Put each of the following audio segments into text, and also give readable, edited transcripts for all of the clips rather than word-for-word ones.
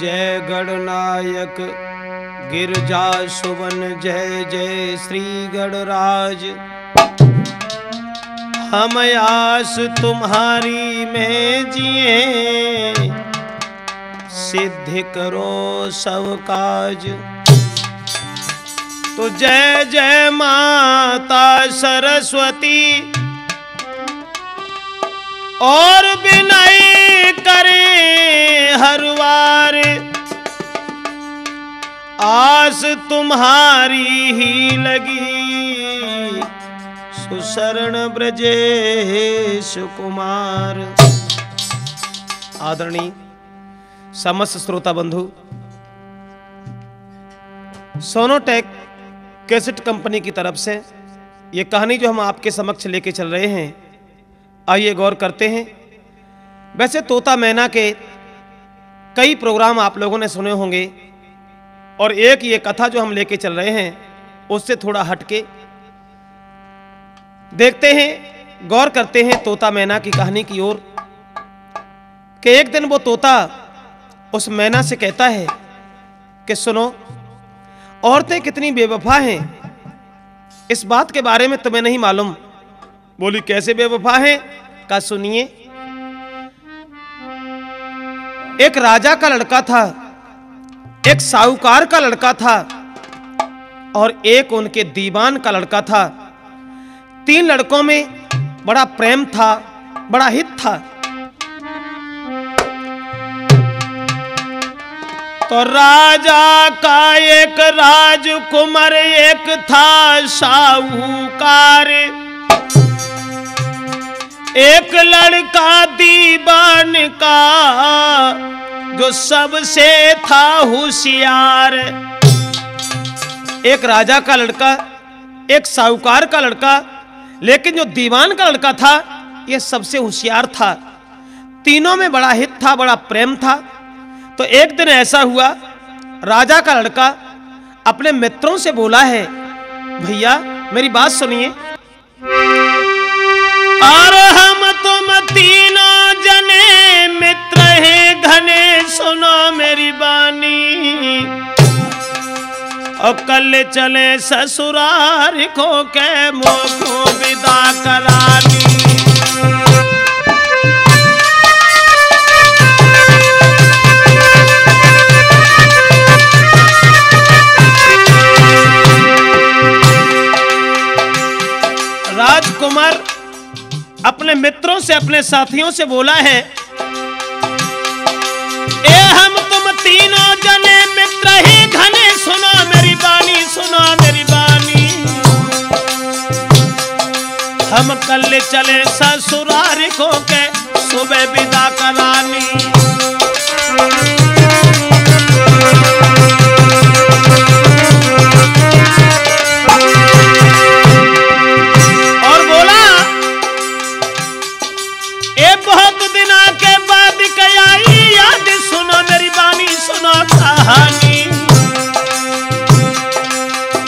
जय गणनायक गिरजा सुवन जय जय श्री गणराज। हम आस तुम्हारी में जिए, सिद्ध करो सब काज। तो जय जय माता सरस्वती और विनय करे हर वार, आस तुम्हारी ही लगी सुशरण ब्रजेश कुमार। आदरणीय समस्त श्रोता बंधु, सोनोटेप कैसेट कंपनी की तरफ से ये कहानी जो हम आपके समक्ष लेके चल रहे हैं, आइए गौर करते हैं। वैसे तोता मैना के कई प्रोग्राम आप लोगों ने सुने होंगे, और एक ये कथा जो हम लेके चल रहे हैं उससे थोड़ा हटके देखते हैं, गौर करते हैं तोता मैना की कहानी की ओर। कि एक दिन वो तोता उस मैना से कहता है कि सुनो, औरतें कितनी बेवफा हैं इस बात के बारे में तुम्हें नहीं मालूम। बोली कैसे बेवफा है? का सुनिए, एक राजा का लड़का था, एक साहूकार का लड़का था और एक उनके दीवान का लड़का था। तीन लड़कों में बड़ा प्रेम था, बड़ा हित था। तो राजा का एक राजकुमार, एक था साहूकार, एक लड़का दीवान का जो सबसे था होशियार। एक राजा का लड़का, एक साहूकार का लड़का, लेकिन जो दीवान का लड़का था ये सबसे होशियार था। तीनों में बड़ा हित था, बड़ा प्रेम था। तो एक दिन ऐसा हुआ, राजा का लड़का अपने मित्रों से बोला है, भैया मेरी बात सुनिए, और हम तुम तीनों जने मित्र हैं घने, सुनो मेरी बानी। और कल चले ससुराल को के मोको विदा करानी। राजकुमार अपने मित्रों से, अपने साथियों से बोला है, ए हम तुम तीनों जने मित्र ही घने, सुनो मेरी बानी, सुनो मेरी बानी। हम कल चले ससुराल को के सुबह विदा करानी।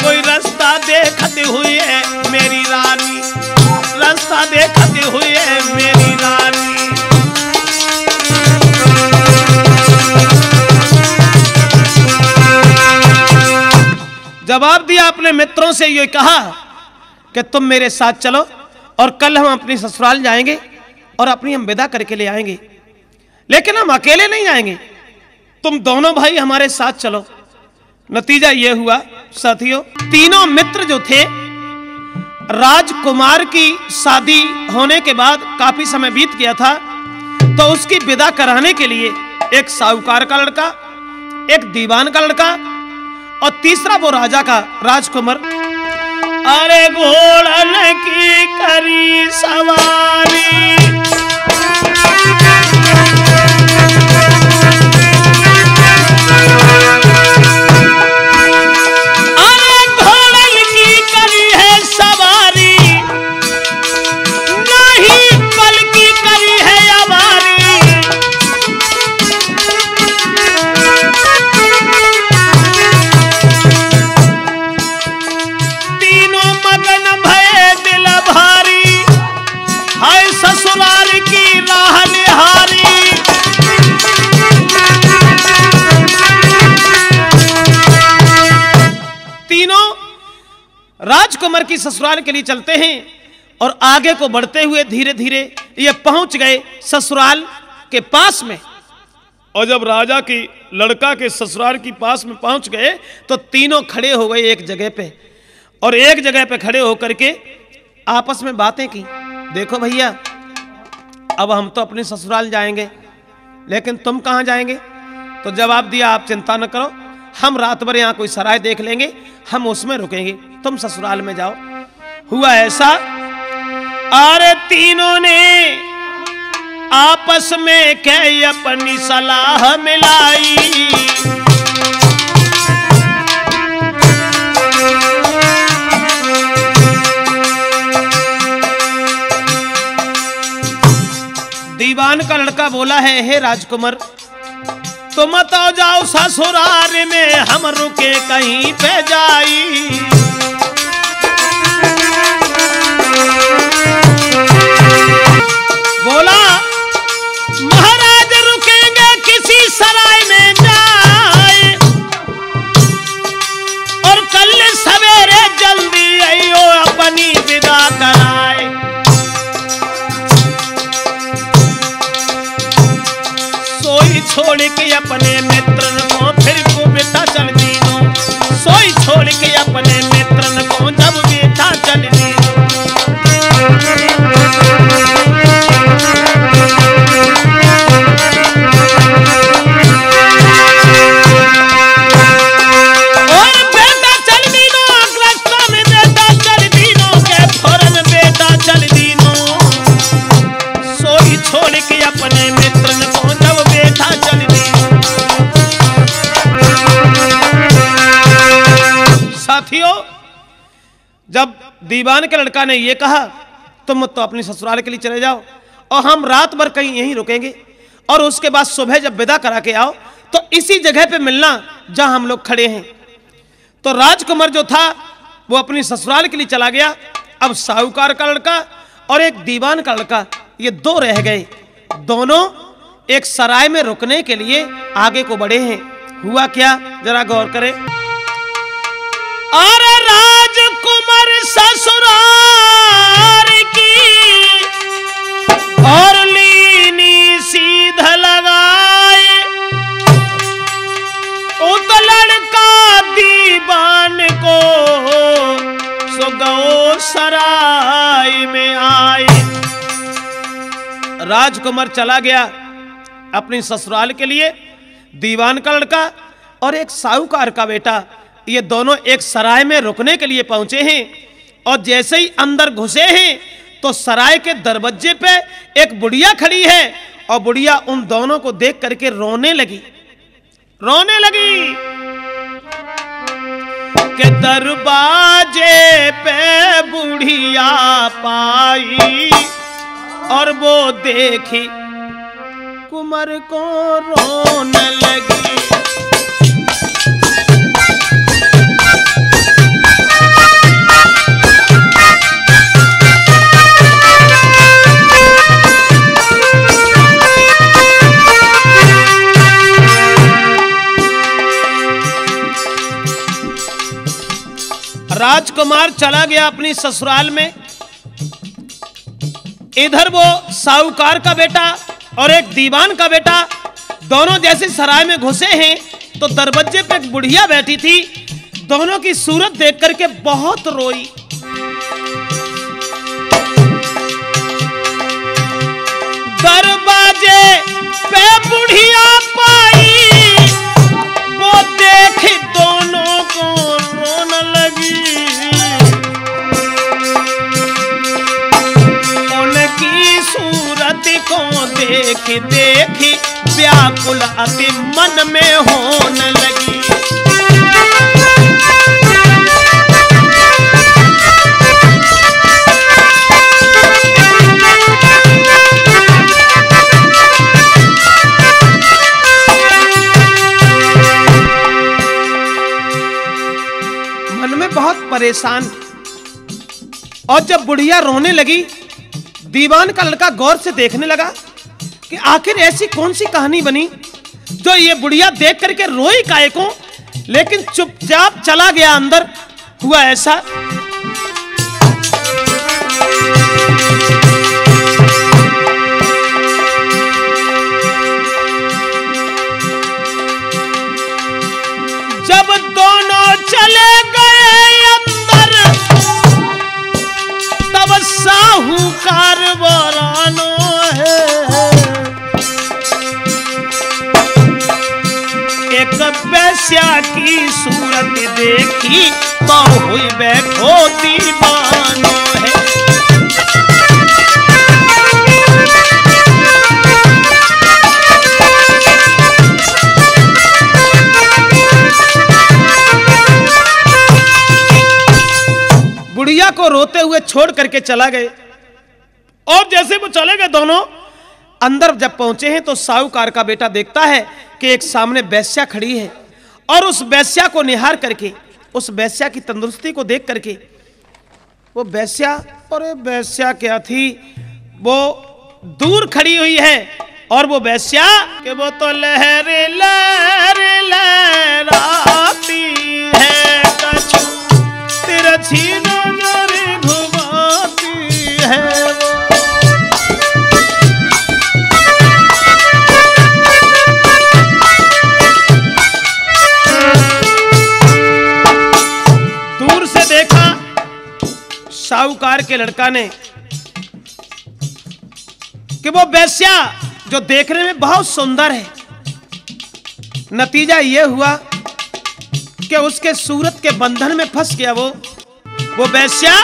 कोई रास्ता देखते हुए मेरी रानी, रास्ता देखते हुए मेरी रानी। जवाब दिया अपने मित्रों से, ये कहा कि तुम मेरे साथ चलो और कल हम अपने ससुराल जाएंगे और अपनी हम विदा करके ले आएंगे, लेकिन हम अकेले नहीं जाएंगे, तुम दोनों भाई हमारे साथ चलो। नतीजा यह हुआ साथियों, तीनों मित्र जो थे, राजकुमार की शादी होने के बाद काफी समय बीत गया था, तो उसकी विदा कराने के लिए एक साहूकार का लड़का, एक दीवान का लड़का और तीसरा वो राजा का राजकुमार। अरे घोड़न की करी सवारी, ससुराल तीनों राजकुमार की ससुराल के लिए चलते हैं और आगे को बढ़ते हुए धीरे धीरे ये पहुंच गए ससुराल के पास में। और जब राजा की लड़का के ससुराल के पास में पहुंच गए तो तीनों खड़े हो गए एक जगह पे, और एक जगह पे खड़े होकर के आपस में बातें की। देखो भैया, अब हम तो अपने ससुराल जाएंगे, लेकिन तुम कहाँ जाएंगे? तो जवाब दिया, आप चिंता न करो, हम रात भर यहाँ कोई सराय देख लेंगे, हम उसमें रुकेंगे, तुम ससुराल में जाओ। हुआ ऐसा, अरे तीनों ने आपस में कह अपनी सलाह मिलाई। दीवान का लड़का बोला है, हे राजकुमार तुम तो जाओ ससुराल में, हम रुके कहीं पे जाई। बोला महाराज रुकेंगे किसी सराय में जाए, और कल सवेरे जल्दी आइयो अपनी विदा कराए। छोड़ के अपने मित्रन को फिर को बेटा चल दीनो, सोई छोड़ के अपने मित्रन को जब बेटा चल दीनो। और बेटा चल दीनो, अगला में बेटा चल दीनो के फौरन बेटा चल दीनो। सोई छोड़ के अपने मित्रन को जब बेटा चल साथियों, जब दीवान के लड़का ने यह कहा तुम तो अपने ससुराल के लिए चले जाओ और हम रात भर कहीं यहीं रुकेंगे, और उसके बाद सुबह जब विदा करा के आओ तो इसी जगह पे मिलना जहां हम लोग खड़े हैं। तो राजकुमार जो था वो अपने ससुराल के लिए चला गया। अब साहूकार का लड़का और एक दीवान का लड़का, ये दो रह गए, दोनों एक सराय में रुकने के लिए आगे को बढ़े हैं। हुआ क्या, जरा गौर करें। अरे राजकुमार ससुराल की और लीनी सीध लगाए, उत लड़का दीवान को सुगौ सराय में आए। राजकुमार चला गया अपने ससुराल के लिए, दीवान का लड़का और एक साहूकार का बेटा, ये दोनों एक सराय में रुकने के लिए पहुंचे हैं। और जैसे ही अंदर घुसे हैं तो सराय के दरवाजे पे एक बुढ़िया खड़ी है, और बुढ़िया उन दोनों को देख करके रोने लगी। रोने लगी कि दरवाजे पे बुढ़िया पाई और वो देखी कुमार को रोने लगी। राजकुमार चला गया अपनी ससुराल में। इधर वो साहूकार का बेटा और एक दीवान का बेटा, दोनों जैसे सराय में घुसे हैं तो दरवाजे पे एक बुढ़िया बैठी थी, दोनों की सूरत देख करके बहुत रोई। दरवाजे पे बुढ़िया पाई वो देखी दोनों को रोने लगी। उनकी सूरत को देख देखी व्याकुल अति मन में होने लगी। बहुत परेशान। और जब बुढ़िया रोने लगी, दीवान का लड़का गौर से देखने लगा कि आखिर ऐसी कौन सी कहानी बनी जो ये बुढ़िया देख करके रोई काहे को, लेकिन चुपचाप चला गया अंदर हुआ ऐसा जब दोनों चले गए अंदर तब साहूकार बोरानो है एक पैसा की सूरत देखी बहु बैठो दीवानो है। बुढ़िया को रोते हुए छोड़ करके चला गए और जैसे वो चले गए दोनों अंदर जब पहुंचे हैं तो साहूकार का बेटा देखता है कि एक सामने वैश्या खड़ी है और उस वैश्या को निहार करके उस वैश्या की तंदुरुस्ती को देख करके वो वैश्या अरे वैश्या क्या थी वो दूर खड़ी हुई है और वो वैश्या कि वो तो लहर लहर लहराती है कछु तिरछी नजर घुमाती है। साहूकार के लड़का ने कि वो वैश्या जो देखने में बहुत सुंदर है नतीजा ये हुआ कि उसके सूरत के बंधन में फंस गया वो वैश्या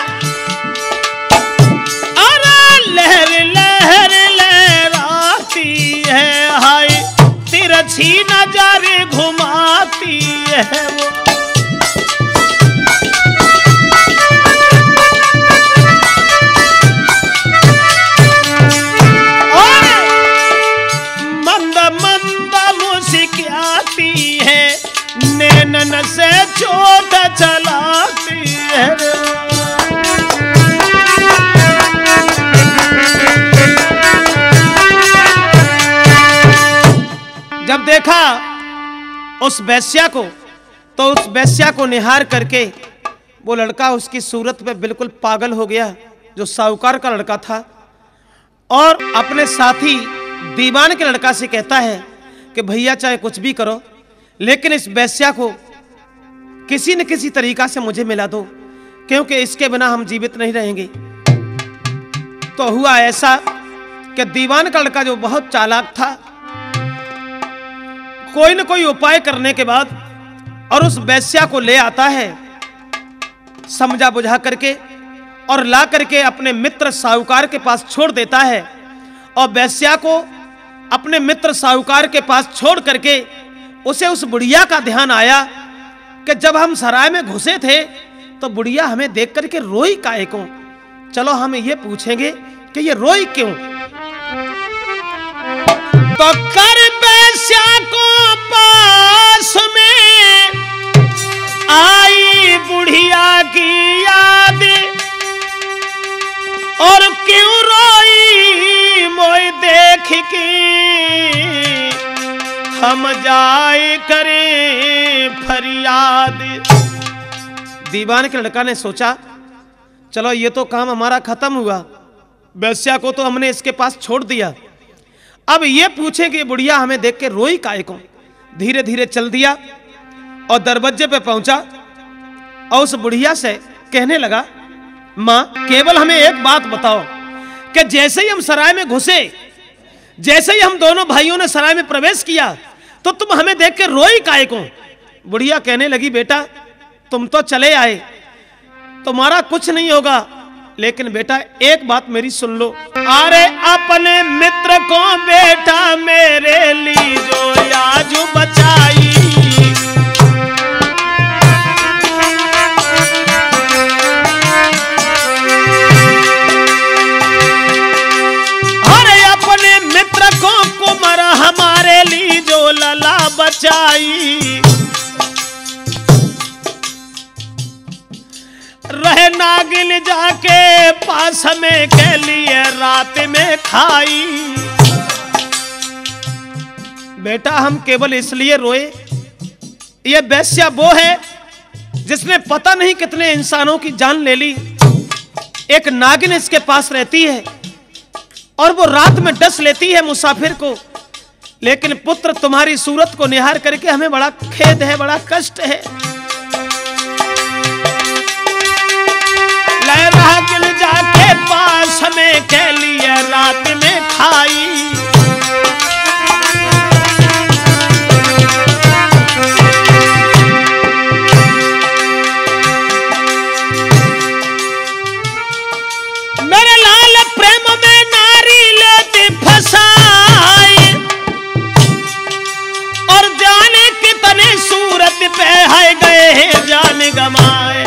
अरे लहर लहर लहराती है हाय तिरछी नजर घुमाती है वो। नैनन से चोट चलाती है जब देखा उस वैश्या को तो उस वैश्या को निहार करके वो लड़का उसकी सूरत पे बिल्कुल पागल हो गया जो साहूकार का लड़का था और अपने साथी दीवान के लड़का से कहता है कि भैया चाहे कुछ भी करो लेकिन इस वैश्या को किसी न किसी तरीका से मुझे मिला दो क्योंकि इसके बिना हम जीवित नहीं रहेंगे। तो हुआ ऐसा कि दीवान का लड़का जो बहुत चालाक था कोई न कोई उपाय करने के बाद और उस वैश्या को ले आता है समझा बुझा करके और ला करके अपने मित्र साहूकार के पास छोड़ देता है और वैश्या को अपने मित्र साहूकार के पास छोड़ करके उसे उस बुढ़िया का ध्यान आया कि जब हम सराय में घुसे थे तो बुढ़िया हमें देख करके रोई काहे को चलो हम ये पूछेंगे कि ये रोई क्यों। तो कर वैश्या को पास में आई बुढ़िया की याद और क्यों रोई मोई देख की हम जाए करें फरियाद। दीवान के लड़का ने सोचा चलो ये तो काम हमारा खत्म हुआ वैश्या को तो हमने इसके पास छोड़ दिया अब ये पूछे कि बुढ़िया हमें देख के रोई काहे को। धीरे धीरे चल दिया और दरवाजे पे पहुंचा और उस बुढ़िया से कहने लगा माँ केवल हमें एक बात बताओ कि जैसे ही हम सराय में घुसे जैसे ही हम दोनों भाइयों ने सराय में प्रवेश किया तो तुम हमें देख के रोई काहे को। बुढ़िया कहने लगी बेटा तुम तो चले आए तुम्हारा कुछ नहीं होगा लेकिन बेटा एक बात मेरी सुन लो अरे अपने मित्र को बेटा मेरे लिए जो आज बचाई हमारे लिए जो लला बचाई रहे नागिन जाके पास में के लिए रात में खाई। बेटा हम केवल इसलिए रोए ये वैश्या वो है जिसने पता नहीं कितने इंसानों की जान ले ली। एक नागिन इसके पास रहती है और वो रात में डस लेती है मुसाफिर को, लेकिन पुत्र तुम्हारी सूरत को निहार करके हमें बड़ा खेद है, बड़ा कष्ट है। लहरा गिल जाके पास हमें कह लिया रात में खाई, गमाए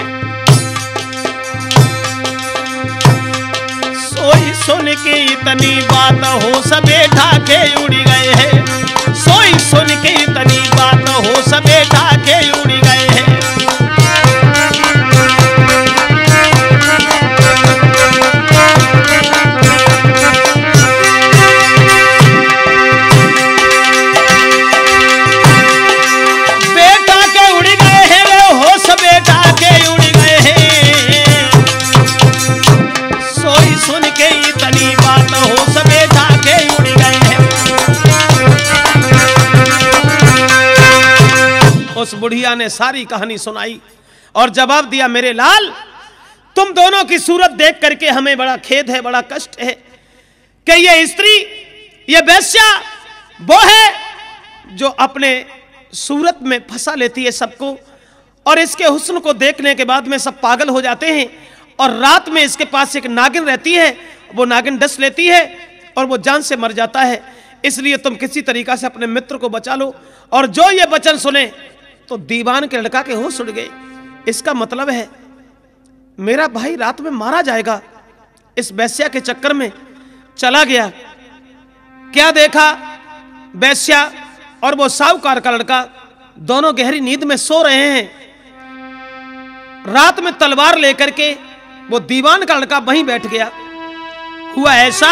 सोई सुन के इतनी बात हो सबे ढाके उड़ी गए हैं। सोई सुन के इतनी बात हो सबे ढाके उड़ी गए हैं। उस बुढ़िया ने सारी कहानी सुनाई और जवाब दिया, मेरे लाल तुम दोनों की सूरत देख करके हमें बड़ा खेद है, बड़ा कष्ट है कि ये स्त्री, ये वेश्या वो है जो अपने सूरत में फंसा लेती है सबको, और इसके हुस्न को देखने के बाद में सब पागल हो जाते हैं। और रात में इसके पास एक नागिन रहती है, वो नागिन डस लेती है और वो जान से मर जाता है। इसलिए तुम किसी तरीका से अपने मित्र को बचा लो। और जो ये वचन सुने तो दीवान के लड़का के होश उड़ गए। इसका मतलब है मेरा भाई रात में मारा जाएगा। इस वेश्या के चक्कर में चला गया। क्या देखा, वेश्या और वो साहूकार का लड़का दोनों गहरी नींद में सो रहे हैं। रात में तलवार लेकर के वो दीवान का लड़का वहीं बैठ गया। हुआ ऐसा,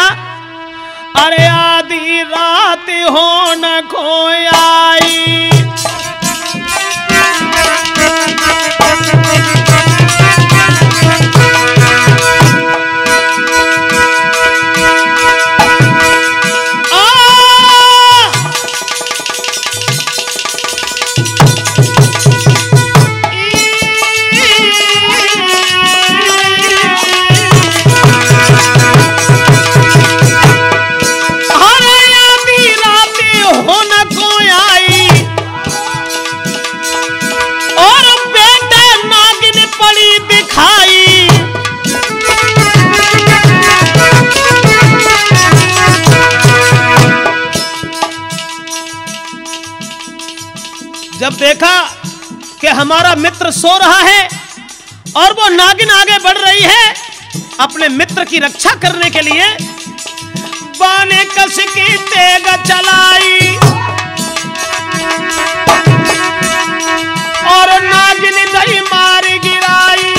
अरे आधी रात हो न कोई आई, जब देखा कि हमारा मित्र सो रहा है और वो नागिन आगे बढ़ रही है अपने मित्र की रक्षा करने के लिए, बाने कस की तेग चलाई और नागिन दही मार गिराई।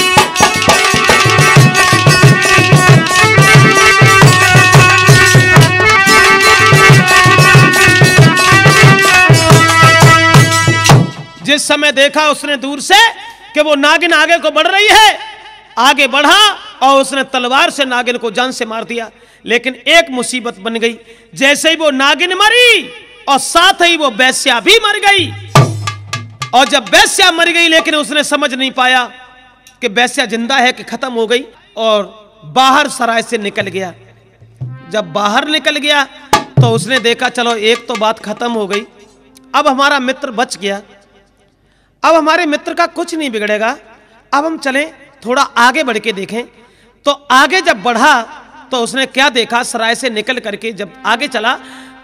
जिस समय देखा उसने दूर से कि वो नागिन आगे को बढ़ रही है, आगे बढ़ा और उसने तलवार से नागिन को जान से मार दिया। लेकिन एक मुसीबत बन गई, जैसे ही वो नागिन मरी और साथ ही वो वेश्या भी मर गई। और जब वेश्या मर गई लेकिन उसने समझ नहीं पाया कि वेश्या जिंदा है कि खत्म हो गई, और बाहर सराय से निकल गया। जब बाहर निकल गया तो उसने देखा चलो एक तो बात खत्म हो गई, अब हमारा मित्र बच गया, अब हमारे मित्र का कुछ नहीं बिगड़ेगा, अब हम चलें थोड़ा आगे बढ़ के देखें। तो आगे जब बढ़ा तो उसने क्या देखा, सराय से निकल करके जब आगे चला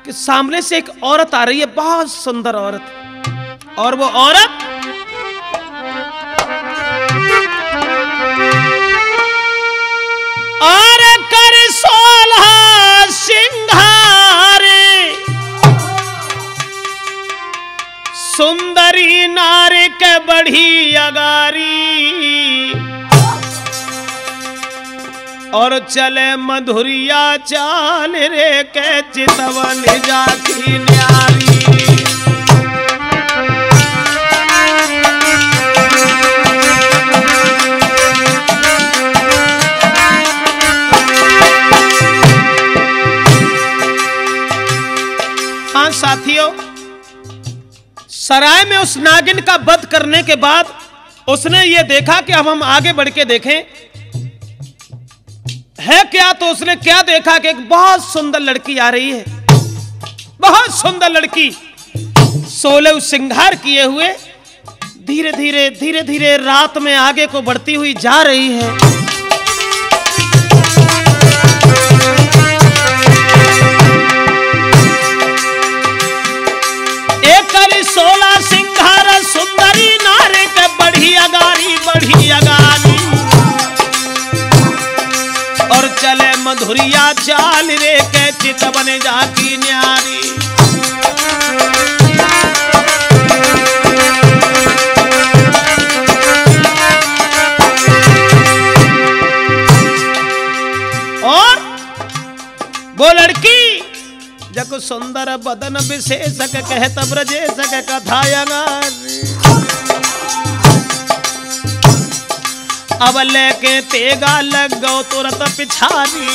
कि सामने से एक औरत आ रही है, बहुत सुंदर औरत। और वो औरत और कर सोलह सिंघारे, सुंदरी नार के बढ़ी अगारी और चले मधुरिया चाल रे के चितवन जाती न्यारी। सराय में उस नागिन का वध करने के बाद उसने ये देखा कि अब हम आगे बढ़ के देखें है क्या, तो उसने क्या देखा कि एक बहुत सुंदर लड़की आ रही है, बहुत सुंदर लड़की, सोलह श्रृंगार किए हुए धीरे धीरे धीरे धीरे रात में आगे को बढ़ती हुई जा रही है। सोलह सिंघार सुंदरी नारे के बढ़ी अगारी और चले मधुरिया चाल रे के चितवन जाकी न्यारी। और वो लड़की जग सुंदर बदन विशेष कहत ब्रजेश कथाया अब लेके तेगा लग गौ तुरत पिछारी।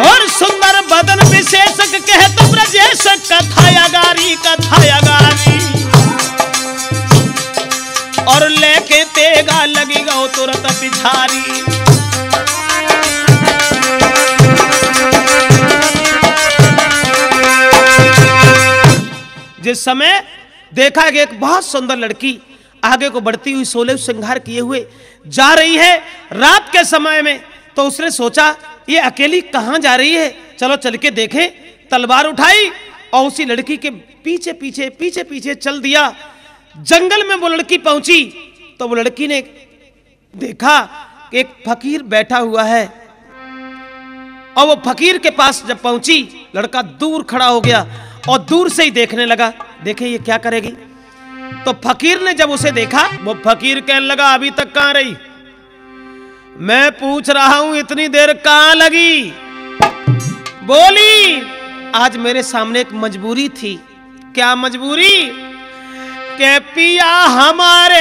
और सुंदर बदन विशेष कहत ब्रजेश कथाया गारी और लेके तेगा लगी गौ तुरत पिछारी। जिस समय देखा कि एक बहुत सुंदर लड़की आगे को बढ़ती हुई सोलह श्रृंगार किए हुए जा रही है रात के समय में, तो उसने सोचा ये अकेली कहां जा रही है, चलो चल के देखें। तलवार उठाई और उसी लड़की के पीछे पीछे चल दिया। जंगल में वो लड़की पहुंची तो वो लड़की ने देखा कि एक फकीर बैठा हुआ है, और वो फकीर के पास जब पहुंची लड़का दूर खड़ा हो गया और दूर से ही देखने लगा, देखे ये क्या करेगी। तो फकीर ने जब उसे देखा, वो फकीर कहने लगा अभी तक कहां रही, मैं पूछ रहा हूं इतनी देर कहां लगी। बोली आज मेरे सामने एक मजबूरी थी। क्या मजबूरी? के पिया हमारे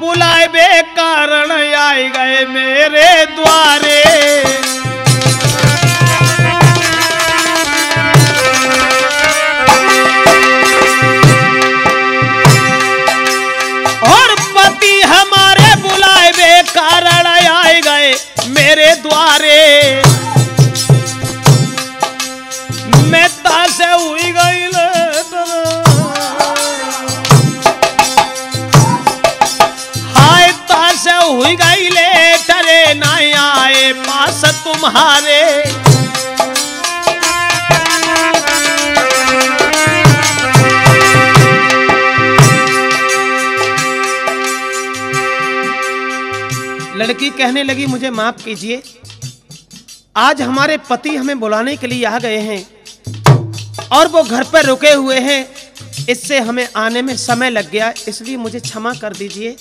बुलाए बे कारण आए गए मेरे द्वारे। और पति हमारे बुलाए बे कारण आए गए मेरे द्वारे। मैं तासे हुई गई हुई गई ले तरे ना आए पास तुम्हारे। लड़की कहने लगी मुझे माफ कीजिए, आज हमारे पति हमें बुलाने के लिए आ गए हैं और वो घर पर रुके हुए हैं, इससे हमें आने में समय लग गया, इसलिए मुझे क्षमा कर दीजिए।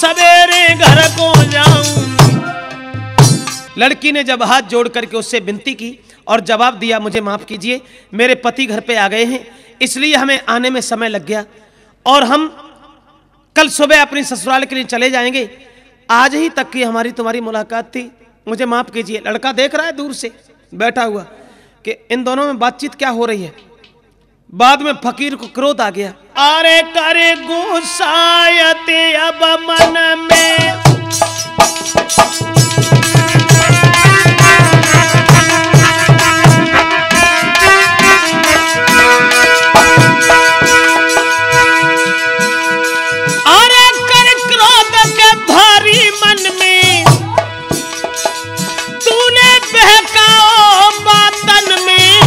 सवेरे घर को जाऊं। लड़की ने जब हाथ जोड़ करके उससे विनती की और जवाब दिया मुझे माफ कीजिए, मेरे पति घर पे आ गए हैं इसलिए हमें आने में समय लग गया, और हम कल सुबह अपनी ससुराल के लिए चले जाएंगे, आज ही तक की हमारी तुम्हारी मुलाकात थी, मुझे माफ कीजिए। लड़का देख रहा है दूर से बैठा हुआ कि इन दोनों में बातचीत क्या हो रही है। बाद में फकीर को क्रोध आ गया। अरे करे गुसायत अब मन में अरे कर क्रोध के भारी मन में तूने बहकाओ बातन में।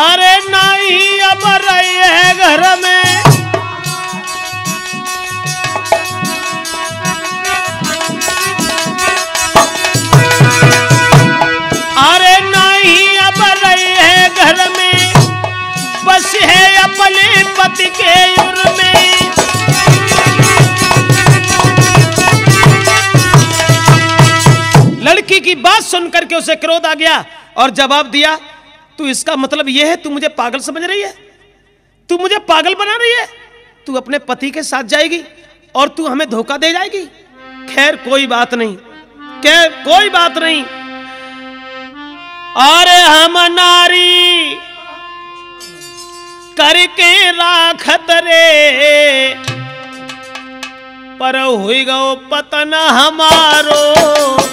अरे नहीं अब रही है घर में अपने पति के उर में लड़की की बात सुन करके उसे क्रोध आ गया और जवाब दिया, तू इसका मतलब यह है तू मुझे पागल समझ रही है, तू मुझे पागल बना रही है, तू अपने पति के साथ जाएगी और तू हमें धोखा दे जाएगी। खैर कोई बात नहीं, खैर कोई बात नहीं। अरे हम नारी करके राखत रे, पर हुई गो पतन हमारो।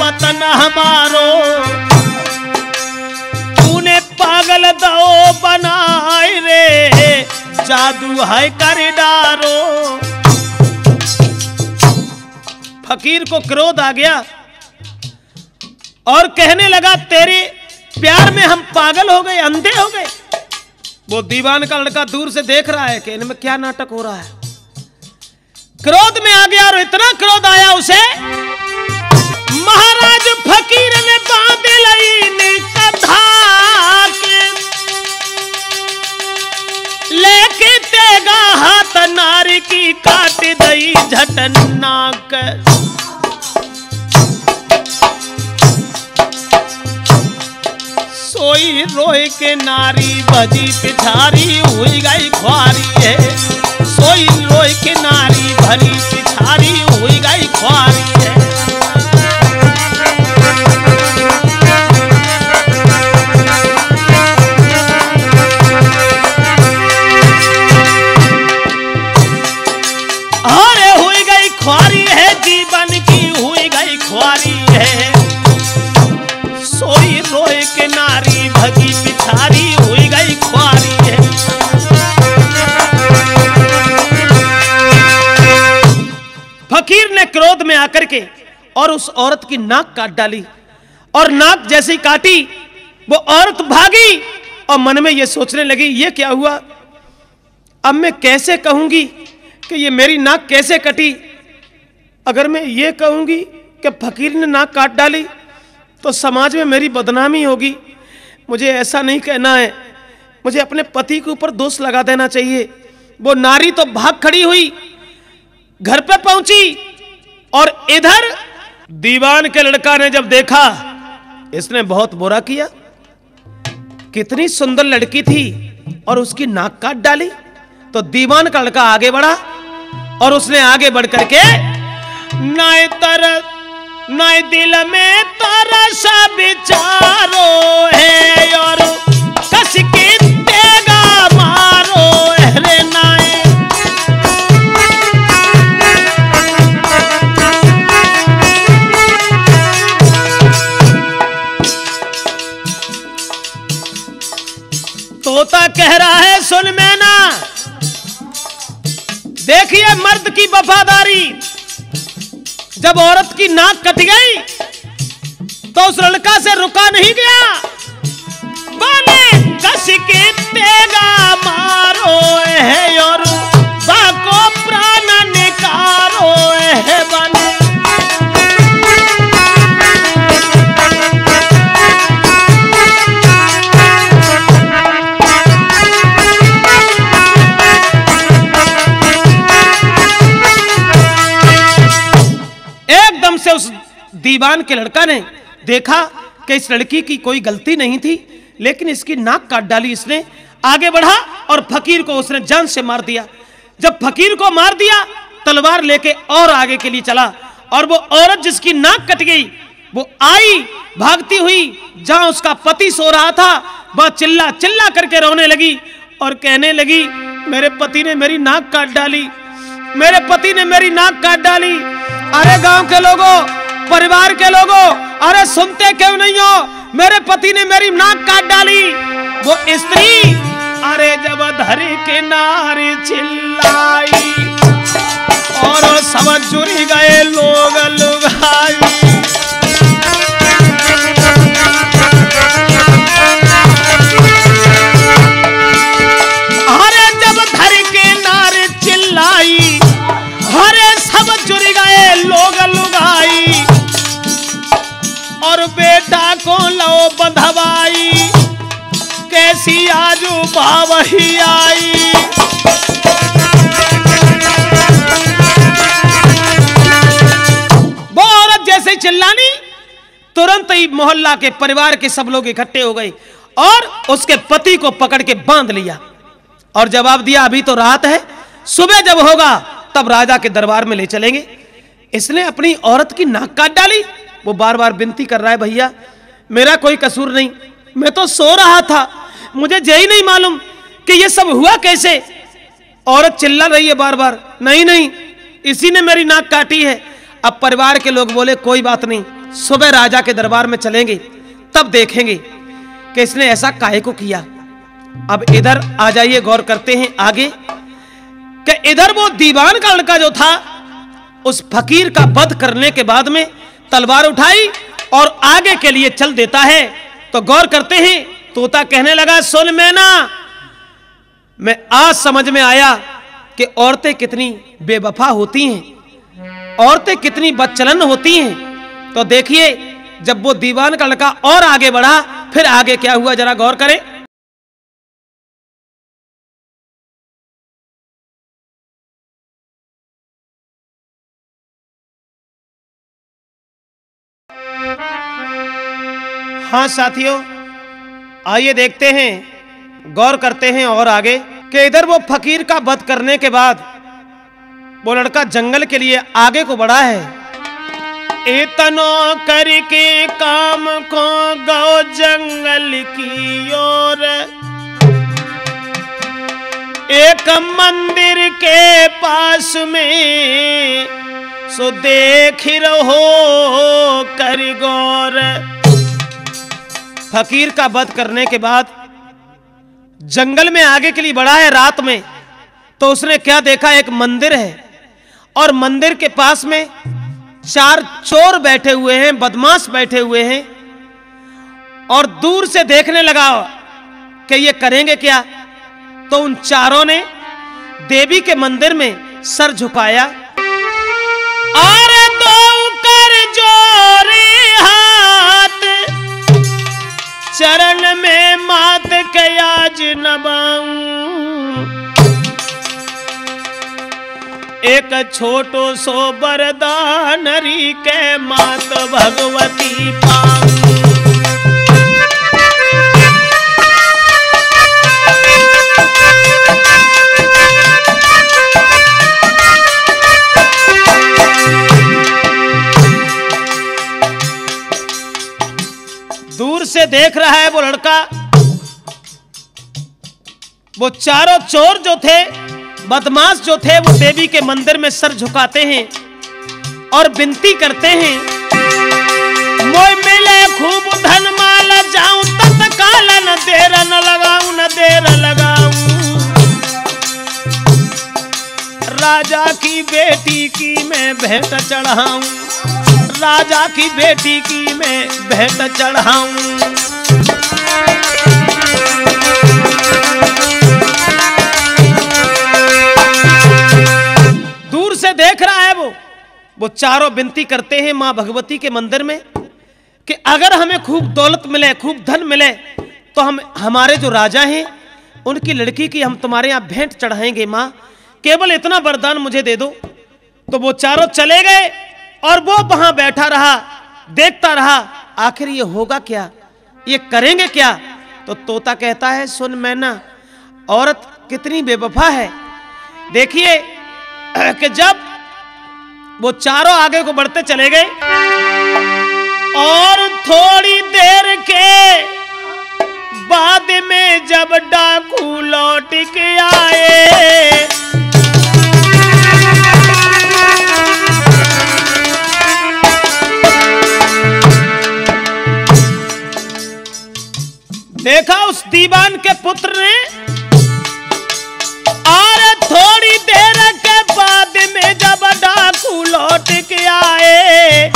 पतन हमारो तूने पागल दो बनाए रे, जादू है कर डारो। फकीर को क्रोध आ गया और कहने लगा तेरे प्यार में हम पागल हो गए, अंधे हो गए। वो दीवान का लड़का दूर से देख रहा है कि इनमें क्या नाटक हो रहा है। क्रोध में आ गया और इतना क्रोध आया उसे, महाराज फकीर ने बांध लई कथा के, लेके तेगा हाथ नारी की काट दई झटन नाक। सोई रोए के नारी भजी पिछारी हुई गई खुआरी है, सोई रोए के नारी भरी पिछारी हुई गई खुआरी है। फकीर ने क्रोध में आकर के और उस औरत की नाक काट डाली और नाक जैसी काटी वो औरत भागी और मन में ये सोचने लगी ये क्या हुआ, अब मैं कैसे कहूंगी कि ये मेरी नाक कैसे कटी। अगर मैं ये कहूंगी कि फकीर ने नाक काट डाली तो समाज में मेरी बदनामी होगी। मुझे ऐसा नहीं कहना है, मुझे अपने पति के ऊपर दोष लगा देना चाहिए। वो नारी तो भाग खड़ी हुई, घर पे पहुंची और इधर दीवान के लड़का ने जब देखा इसने बहुत बुरा किया, कितनी सुंदर लड़की थी और उसकी नाक काट डाली। तो दीवान का लड़का आगे बढ़ा और उसने आगे बढ़ करके नाय तर नाय दिल में तारा सा विचारो है और कस के तेगा मारो है नाय। तोता कह रहा है सुन मैना, देखिए मर्द की वफादारी। जब औरत की नाक कट गई तो उस लड़का से रुका नहीं गया, बोले कस के तेगा मारो है और बाको प्राण निकारो है बन। से उस दीवान के लड़का ने देखा कि इस लड़की की कोई गलती नहीं थी, लेकिन इसकी नाक काट डाली इसने। आगे बढ़ा और फकीर को उसने जान से मार दिया। जब फकीर को मार दिया तलवार लेके और आगे के लिए चला और वो औरत जिसकी नाक कट गई वो आई भागती हुई, जहां उसका पति सो रहा था वह चिल्ला चिल्ला करके रोने लगी और कहने लगी मेरे पति ने मेरी नाक काट डाली, मेरे पति ने मेरी नाक काट डाली। अरे गांव के लोगों, परिवार के लोगों, अरे सुनते क्यों नहीं हो, मेरे पति ने मेरी नाक काट डाली। वो स्त्री अरे जब धरी के नारी चिल्लाई और समझ जुड़ी गए लोग लुगाई। अरे आवही आई वो औरत जैसे चिल्लानी तुरंत ही मोहल्ला के परिवार के सब लोग इकट्ठे हो गए और उसके पति को पकड़ के बांध लिया और जवाब दिया अभी तो रात है, सुबह जब होगा तब राजा के दरबार में ले चलेंगे। इसने अपनी औरत की नाक काट डाली। वो बार बार विनती कर रहा है भैया मेरा कोई कसूर नहीं, मैं तो सो रहा था, मुझे यही नहीं मालूम कि ये सब हुआ कैसे। औरत चिल्ला रही है बार बार नहीं नहीं इसी ने मेरी नाक काटी है। अब परिवार के लोग बोले कोई बात नहीं, सुबह राजा के दरबार में चलेंगे तब देखेंगे कि इसने ऐसा काहे को किया। अब इधर आ जाइए, गौर करते हैं आगे कि इधर वो दीवान का लड़का जो था उस फकीर का वध करने के बाद में तलवार उठाई और आगे के लिए चल देता है। तो गौर करते हैं, तोता कहने लगा सुन मैना, मैं आज समझ में आया कि औरतें कितनी बेवफा होती हैं, औरतें कितनी बदचलन होती हैं। तो देखिए जब वो दीवान का लड़का और आगे बढ़ा फिर आगे क्या हुआ जरा गौर करें। हाँ साथियों, आइए देखते हैं, गौर करते हैं और आगे कि इधर वो फकीर का वध करने के बाद वो लड़का जंगल के लिए आगे को बढ़ा है। इतनो करके काम को गौ जंगल की ओर, एक मंदिर के पास में सो देख रहो कर गौर। फकीर का वध करने के बाद जंगल में आगे के लिए बढ़ा है रात में, तो उसने क्या देखा, एक मंदिर है और मंदिर के पास में चार चोर बैठे हुए हैं, बदमाश बैठे हुए हैं। और दूर से देखने लगा कि ये करेंगे क्या, तो उन चारों ने देवी के मंदिर में सर झुकाया और दो कर जोरे चरण में मात कयाज नबाऊं, एक छोटो सो बरदान री के मात भगवती पाऊं। दूर से देख रहा है वो लड़का, वो चारों चोर जो थे, बदमाश जो थे, वो देवी के मंदिर में सर झुकाते हैं और विनती करते हैं मोय मिले खूब धन माला जाऊं तत्काल न देर न लगाऊं न देर लगाऊं, राजा की बेटी की मैं भेंट चढ़ाऊं, राजा की बेटी की मैं भेंट चढ़ाऊं। दूर से देख रहा है वो चारों विनती करते हैं मां भगवती के मंदिर में कि अगर हमें खूब दौलत मिले, खूब धन मिले, तो हम हमारे जो राजा हैं उनकी लड़की की हम तुम्हारे यहाँ भेंट चढ़ाएंगे मां, केवल इतना वरदान मुझे दे दो। तो वो चारों चले गए और वो वहां बैठा रहा, देखता रहा आखिर ये होगा क्या, ये करेंगे क्या। तो तोता कहता है सुन मैना, औरत कितनी बेवफा है। देखिए कि जब वो चारों आगे को बढ़ते चले गए और थोड़ी देर के बाद में जब डाकू लौट के आए, देखा उस दीवान के पुत्र ने, और थोड़ी देर के बाद में जब डाकू लौट के आए,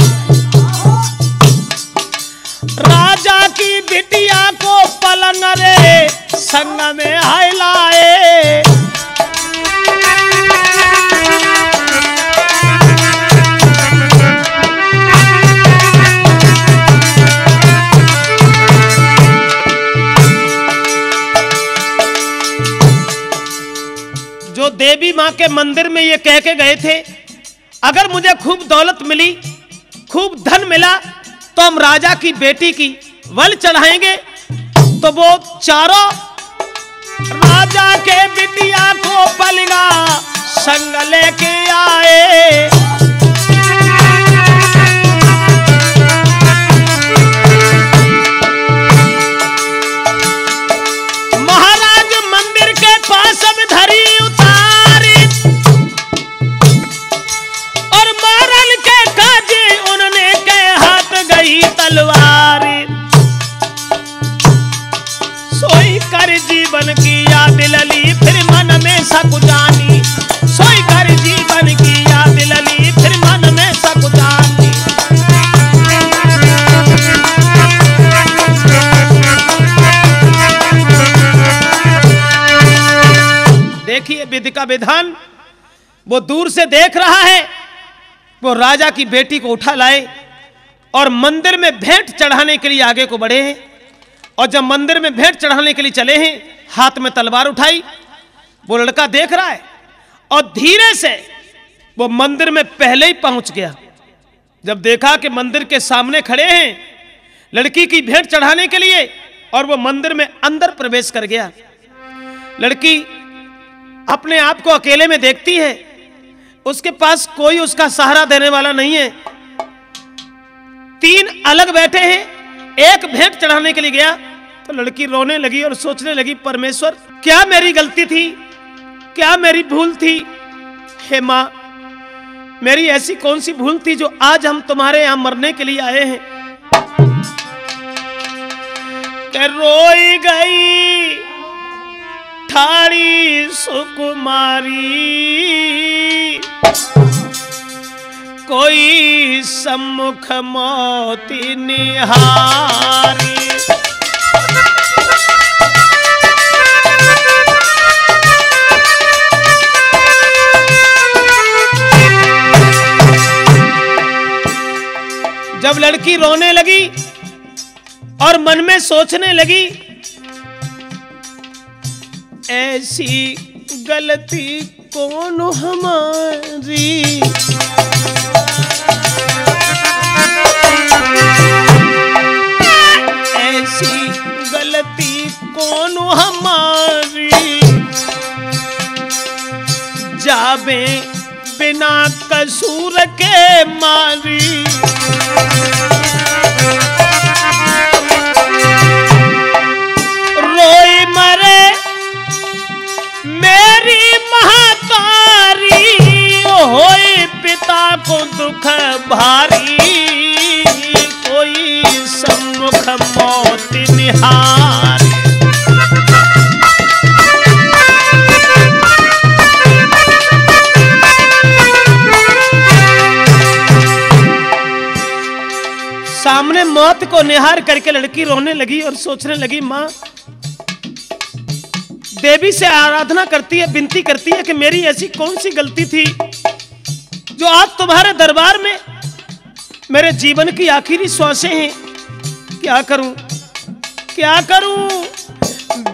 राजा की बिटिया को पलंग रे संग में हिलाए, जो देवी माँ के मंदिर में ये कह के गए थे, अगर मुझे खूब दौलत मिली, खूब धन मिला, तो हम राजा की बेटी की वल चढ़ाएंगे। तो वो चारों राजा के बिटिया को बलिगा संग लेके आए। विधि का विधान, वो दूर से देख रहा है, वो राजा की बेटी को उठा लाए और मंदिर में भेंट चढ़ाने के लिए आगे को बढ़े हैं। और जब मंदिर में भेंट चढ़ाने के लिए चले हैं, हाथ में तलवार उठाई, वो लड़का देख रहा है और धीरे से वो मंदिर में पहले ही पहुंच गया। जब देखा कि मंदिर के सामने खड़े हैं लड़की की भेंट चढ़ाने के लिए, और वो मंदिर में अंदर प्रवेश कर गया। लड़की अपने आप को अकेले में देखती है, उसके पास कोई उसका सहारा देने वाला नहीं है। तीन अलग बैठे हैं, एक भेंट चढ़ाने के लिए गया। तो लड़की रोने लगी और सोचने लगी, परमेश्वर क्या मेरी गलती थी, क्या मेरी भूल थी। हे माँ, मेरी ऐसी कौन सी भूल थी जो आज हम तुम्हारे यहाँ मरने के लिए आए हैं। रोई गई थारी सुकुमारी, कोई सम्मुख मोती निहारी। जब लड़की रोने लगी और मन में सोचने लगी, ऐसी गलती कौन हमारी। ऐसी गलती कौन हमारी, जाबे बिना कसूर के मारी। होए पिता को दुख भारी, कोई सम्मुख मौत निहारी। सामने मौत को निहार करके लड़की रोने लगी और सोचने लगी, मां देवी से आराधना करती है, विनती करती है कि मेरी ऐसी कौन सी गलती थी जो आज तुम्हारे दरबार में मेरे जीवन की आखिरी सांसें हैं। क्या करूं, क्या करूं।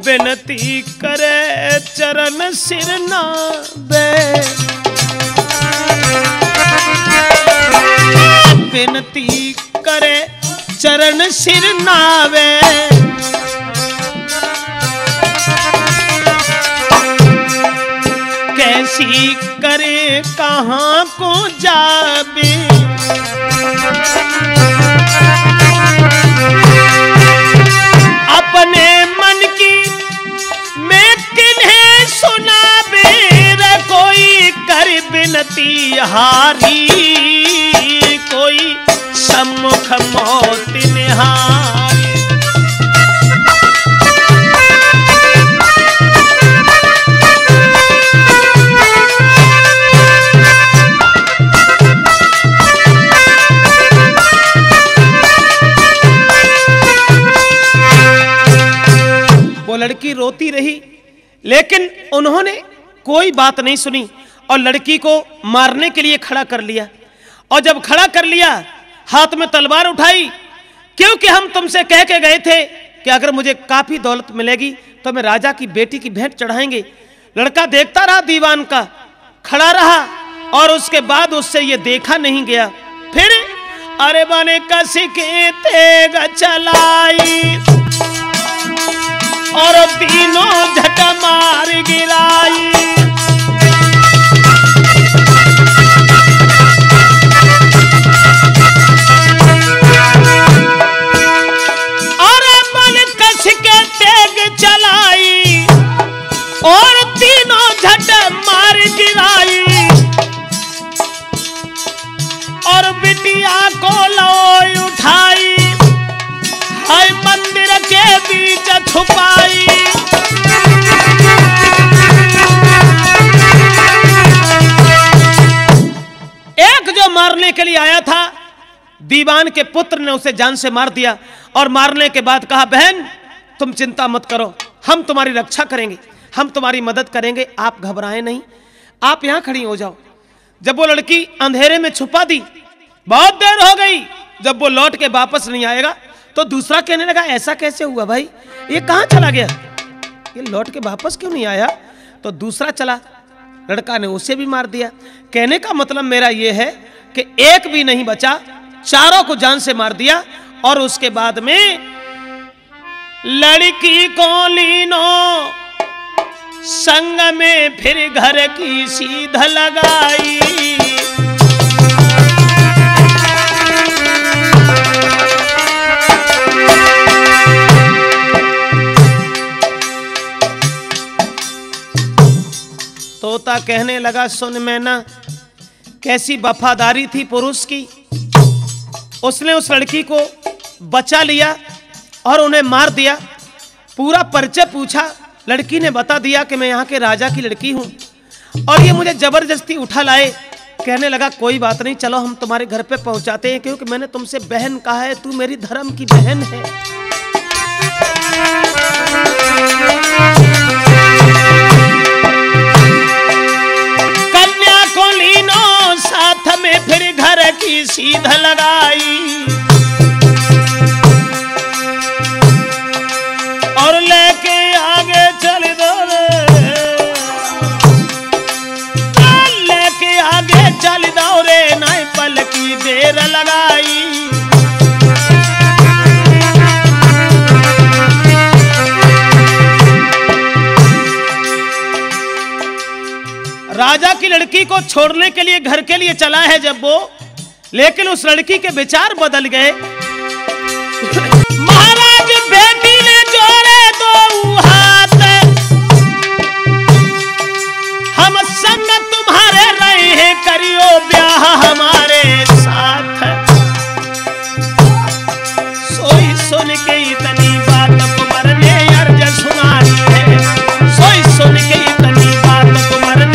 विनती करे चरण सिर ना बे, विनती करे चरण सिर ना बे। कैसी करे कहाँ को जावे, अपने मन की मैं किन्हें सुनावे। कोई कर विनती हारी, कोई सम्मुख मौत निहारी। लड़की रोती रही, लेकिन उन्होंने कोई बात नहीं सुनी और लड़की को मारने के लिए खड़ा कर लिया। और जब खड़ा कर लिया, हाथ में तलवार उठाई, क्योंकि हम तुमसे कह के गए थे कि अगर मुझे काफी दौलत मिलेगी तो मैं राजा की बेटी की भेंट चढ़ाएंगे। लड़का देखता रहा दीवान का, खड़ा रहा और उसके बाद उससे ये देखा नहीं गया। फिर अरे बने कसिके तेग चलाई और तीनों झट मार गिराई। मारने के लिए आया था, दीवान के पुत्र ने उसे जान से मार दिया और मारने के बाद कहा बहन तुम चिंता मत करो, हम तुम्हारी रक्षा करेंगे, हम तुम्हारी मदद करेंगे, आप घबराएं नहीं, आप यहां खड़ी हो जाओ। जब वो लड़की अंधेरे में छुपा दी, बहुत देर हो गई, जब वो लौट के वापस नहीं आएगा तो दूसरा कहने लगा ऐसा कैसे हुआ भाई, ये कहां चला गया, ये लौट के वापस क्यों नहीं आया, तो दूसरा चला, लड़का ने उसे भी मार दिया। कहने का मतलब मेरा यह है कि एक भी नहीं बचा, चारों को जान से मार दिया। और उसके बाद में लड़की को लीनो संग में फिर घर की सीध लगाई। तोता कहने लगा सुन मैना, कैसी वफादारी थी पुरुष की, उसने उस लड़की को बचा लिया और उन्हें मार दिया। पूरा परिचय पूछा, लड़की ने बता दिया कि मैं यहाँ के राजा की लड़की हूँ और ये मुझे ज़बरदस्ती उठा लाए। कहने लगा कोई बात नहीं, चलो हम तुम्हारे घर पे पहुँचाते हैं, क्योंकि मैंने तुमसे बहन कहा है, तू मेरी धर्म की बहन है। साथ में फिर घर की सीध लगाई और लेके आगे चल दो, लेके आगे चल दो रे, नहीं पल की देर लगाई। राजा की लड़की को छोड़ने के लिए घर के लिए चला है जब वो, लेकिन उस लड़की के विचार बदल गए। महाराज बेटी ने जोड़े दो हाथ, हम संग तुम्हारे रहे हैं, करियो ब्याह हमारे साथ। सोई सुन के इतनी बात तुम्हारे अर्ज सुनाई है, सोई सुन के इतनी बात तुम्हारे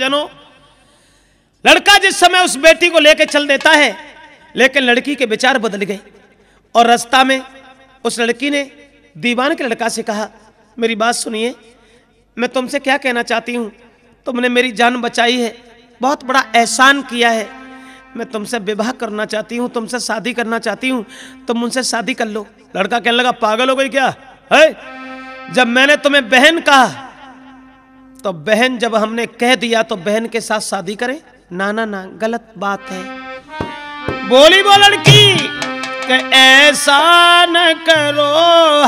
जनों। लड़का जिस समय उस बेटी को लेकर चल देता है, लेकिन लड़की के विचार बदल गए और रास्ता में उस लड़की ने दीवान के लड़का से कहा मेरी बात सुनिए, मैं तुमसे क्या कहना चाहती हूँ, तुमने मेरी जान बचाई है, बहुत बड़ा एहसान किया है, मैं तुमसे विवाह करना चाहती हूँ, तुमसे शादी करना चाहती हूँ, तुम मुझसे शादी कर लो। लड़का कहने लगा पागल हो गई क्या है, जब मैंने तुम्हें बहन कहा तो बहन जब हमने कह दिया तो बहन के साथ शादी करें, ना ना ना गलत बात है। बोली वो लड़की कि ऐसा न करो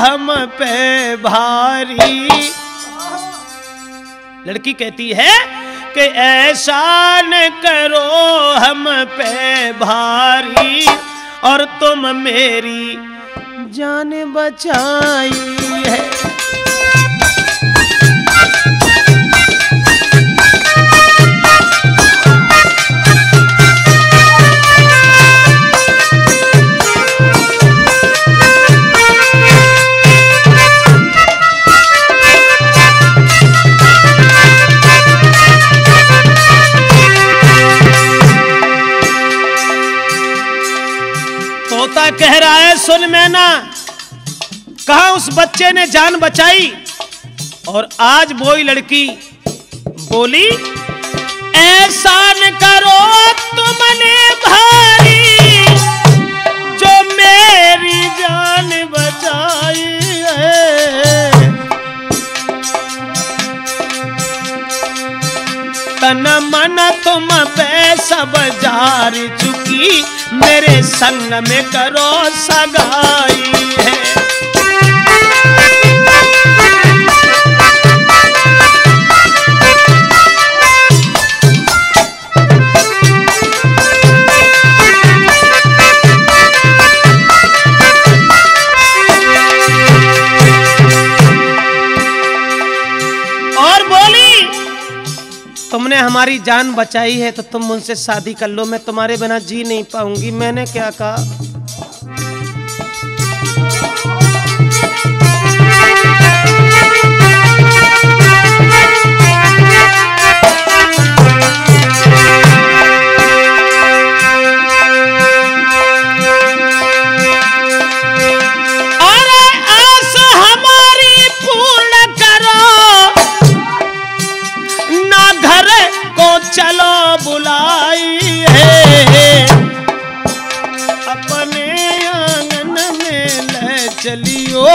हम पे भारी, लड़की कहती है कि ऐसा न करो हम पे भारी और तुम मेरी जान बचाई है। सुन मैना, कहा उस बच्चे ने जान बचाई। और आज वो ही लड़की बोली, ऐसा न करो तुमने भारी जो मेरी जान बचाई है। तन मन तुम पैसा बजार चुकी, मेरे संग में करो सगाई है। तुमने हमारी जान बचाई है तो तुम मुझसे शादी कर लो, मैं तुम्हारे बिना जी नहीं पाऊंगी। मैंने क्या कहा? अरे आस हमारी पूर्ण करो ना, घर को चलो बुलाई है। अपने आंगन में ले चलियो,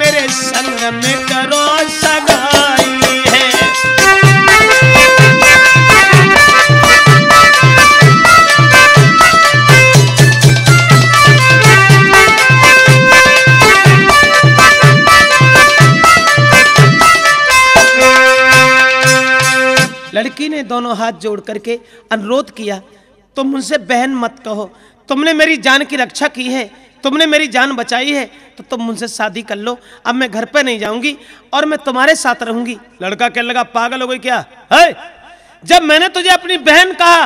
मेरे संग में करो सगाई है। लड़की ने दोनों हाथ जोड़ करके अनुरोध किया, तुम मुझसे बहन मत कहो, तुमने मेरी जान की रक्षा की है, तुमने मेरी जान बचाई है तो तुम मुझसे शादी कर लो। अब मैं घर पे नहीं जाऊंगी और मैं तुम्हारे साथ रहूंगी। लड़का कहने लगा, पागल हो गई क्या है? जब मैंने तुझे अपनी बहन कहा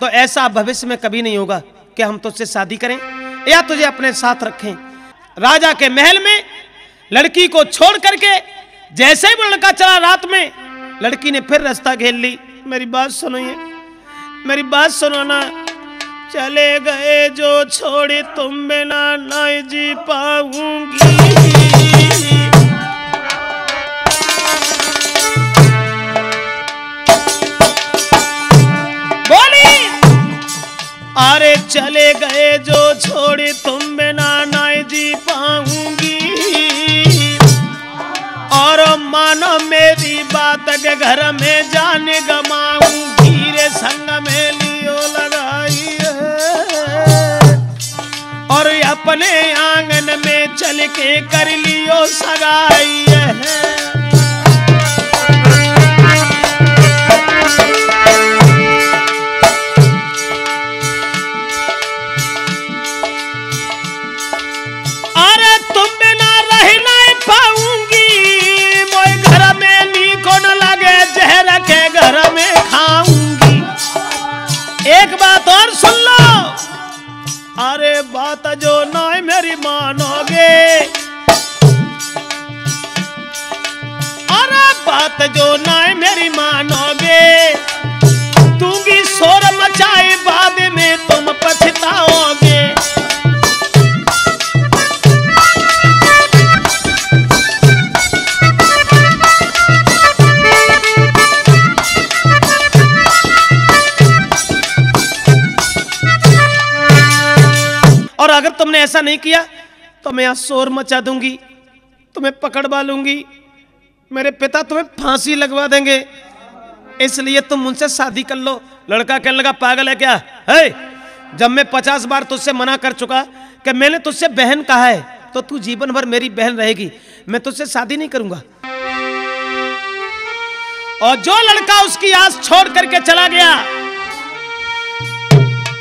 तो ऐसा भविष्य में कभी नहीं होगा कि हम तुझसे शादी करें या तुझे अपने साथ रखें। राजा के महल में लड़की को छोड़ करके जैसे ही वो लड़का चला, रात में लड़की ने फिर रास्ता घेर ली। मेरी बात सुनो, ये मेरी बात सुनो ना, चले गए जो छोड़े तुम बिना नहीं जी पाऊंगी। बोली, अरे चले गए जो छोड़े तुम बिना नहीं जी पाऊंगी। और मानो मेरी बात के घर में जाने गमाऊं, धीरे संग में लियो लगाई है। और अपने आंगन में चल के कर लियो सगाई है। एक बात और सुन लो, अरे बात जो नहीं मेरी मानोगे, अरे बात जो नहीं मेरी मानोगे, दूंगी शोर मचाए बाद में तुम पछताओगे। और अगर तुमने ऐसा नहीं किया तो मैं यहाँ शोर मचा दूंगी, तुम्हें पकड़वा लूंगी, मेरे पिता तुम्हें फांसी लगवा देंगे, इसलिए तुम मुझसे शादी कर लो। लड़का कहने लगा, पागल है क्या है? जब मैं 50 बार तुझसे मना कर चुका कि मैंने तुझसे बहन कहा है तो तू जीवन भर मेरी बहन रहेगी, मैं तुझसे शादी नहीं करूंगा। और जो लड़का उसकी आस छोड़ करके चला गया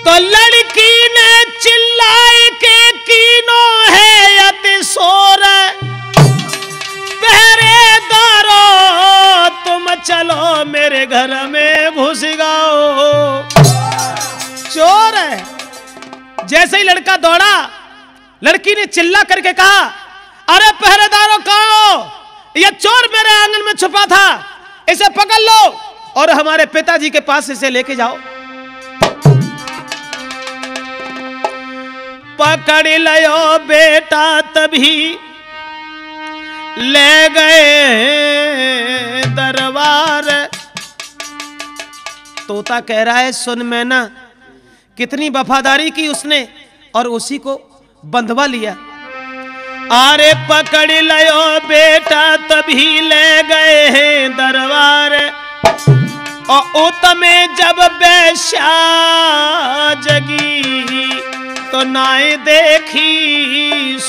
तो लड़की ने चिल्लाई के कीनो है अतिशोर, पहरेदारो तुम चलो मेरे घर में घुस जाओ, चोर है। जैसे ही लड़का दौड़ा, लड़की ने चिल्ला करके कहा, अरे पहरेदारों कहो, यह चोर मेरे आंगन में छुपा था, इसे पकड़ लो और हमारे पिताजी के पास इसे लेके जाओ। पकड़ लो बेटा तभी ले गए दरबार। तोता कह रहा है सुन मैना, कितनी वफादारी की उसने और उसी को बंधवा लिया। अरे पकड़ लो बेटा तभी ले गए हैं दरबार। और उतमे जब वैश्या जगी तो नाए देखी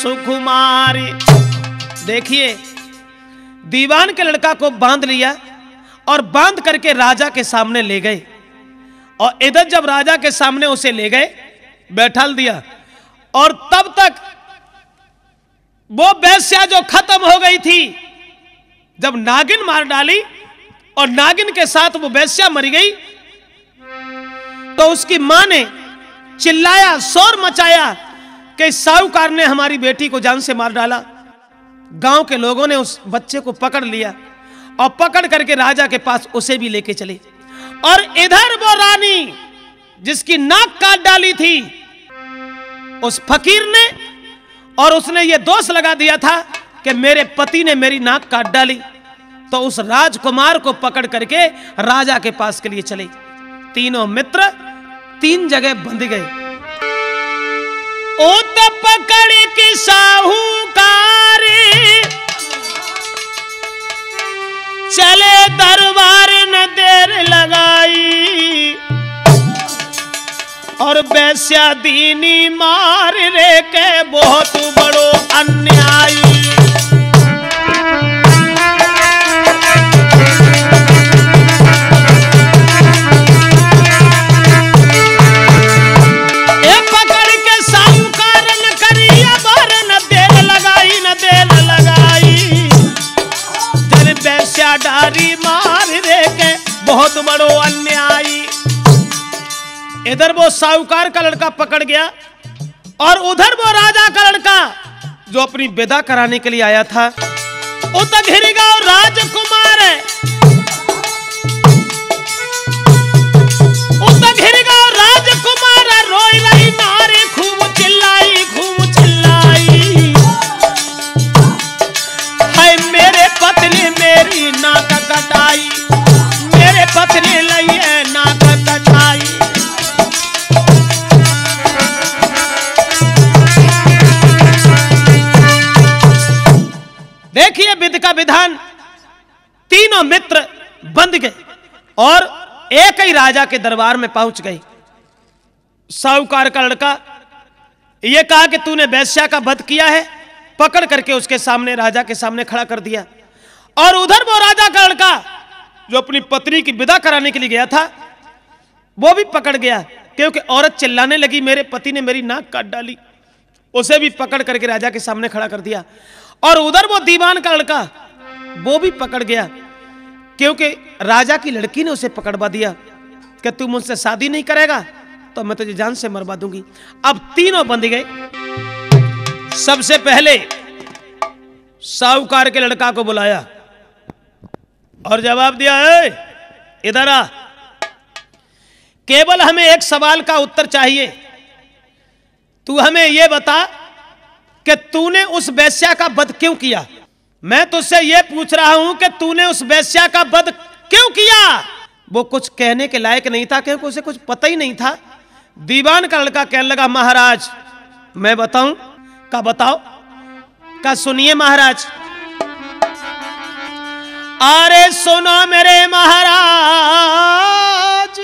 सुकुमारी। देखिए दीवान के लड़का को बांध लिया और बांध करके राजा के सामने ले गए। और इधर जब राजा के सामने उसे ले गए बैठाल दिया, और तब तक वो वैश्या जो खत्म हो गई थी, जब नागिन मार डाली और नागिन के साथ वो वैश्या मर गई, तो उसकी मां ने चिल्लाया, शोर मचाया कि साहूकार ने हमारी बेटी को जान से मार डाला। गांव के लोगों ने उस बच्चे को पकड़ लिया और पकड़ करके राजा के पास उसे भी लेके चले। और इधर वो रानी जिसकी नाक काट डाली थी उस फकीर ने, और उसने ये दोष लगा दिया था कि मेरे पति ने मेरी नाक काट डाली, तो उस राजकुमार को पकड़ करके राजा के पास के लिए चले। तीनों मित्र तीन जगह बंध गए। ओ तो पकड़ के साहूकार चले दरबार, न देर लगाई और वैश्या दीनी मार रे के बहुत बड़ो अन्याय। ए पकड़ के साहूकार न करिया बार, न देर लगाई, न देर लगाई जन वैश्या डारी मार रे के बहुत बड़ो अन्याय। इधर वो साहूकार का लड़का पकड़ गया और उधर वो राजा का लड़का जो अपनी विदा कराने के लिए आया था। उधर घिरगांव राजकुमार है, उधर घिरगांव राजकुमार रोई रही नारी खूब चिल्लाई, खूब चिल्लाई। हाय मेरे पत्नी मेरी नाक कटाई, मेरे पत्नी लई है नाक कटाई। देखिए विधि का विधान, तीनों मित्र बंध गए और एक ही राजा के दरबार में पहुंच गए। साहूकार का लड़का यह कहा कि तूने वैश्या का वध किया है, पकड़ करके उसके सामने राजा के सामने खड़ा कर दिया। और उधर वो राजा का लड़का जो अपनी पत्नी की विदा कराने के लिए गया था वो भी पकड़ गया, क्योंकि औरत चिल्लाने लगी मेरे पति ने मेरी नाक काट डाली, उसे भी पकड़ करके राजा के सामने खड़ा कर दिया। और उधर वो दीवान का लड़का वो भी पकड़ गया, क्योंकि राजा की लड़की ने उसे पकड़वा दिया कि तू मुझसे शादी नहीं करेगा तो मैं तुझे जान से मरवा दूंगी। अब तीनों बंध गए। सबसे पहले साहूकार के लड़का को बुलाया और जवाब दिया, इधर आ, केवल हमें एक सवाल का उत्तर चाहिए। तू हमें यह बता कि तूने उस वैश्या का वध क्यों किया? मैं तुझसे यह पूछ रहा हूं कि तूने उस वैश्या का वध क्यों किया? वो कुछ कहने के लायक नहीं था, क्योंकि उसे कुछ पता ही नहीं था। दीवान का लड़का कहने लगा, महाराज मैं बताऊं? का बताओ। का सुनिए महाराज। अरे सुनो मेरे महाराज,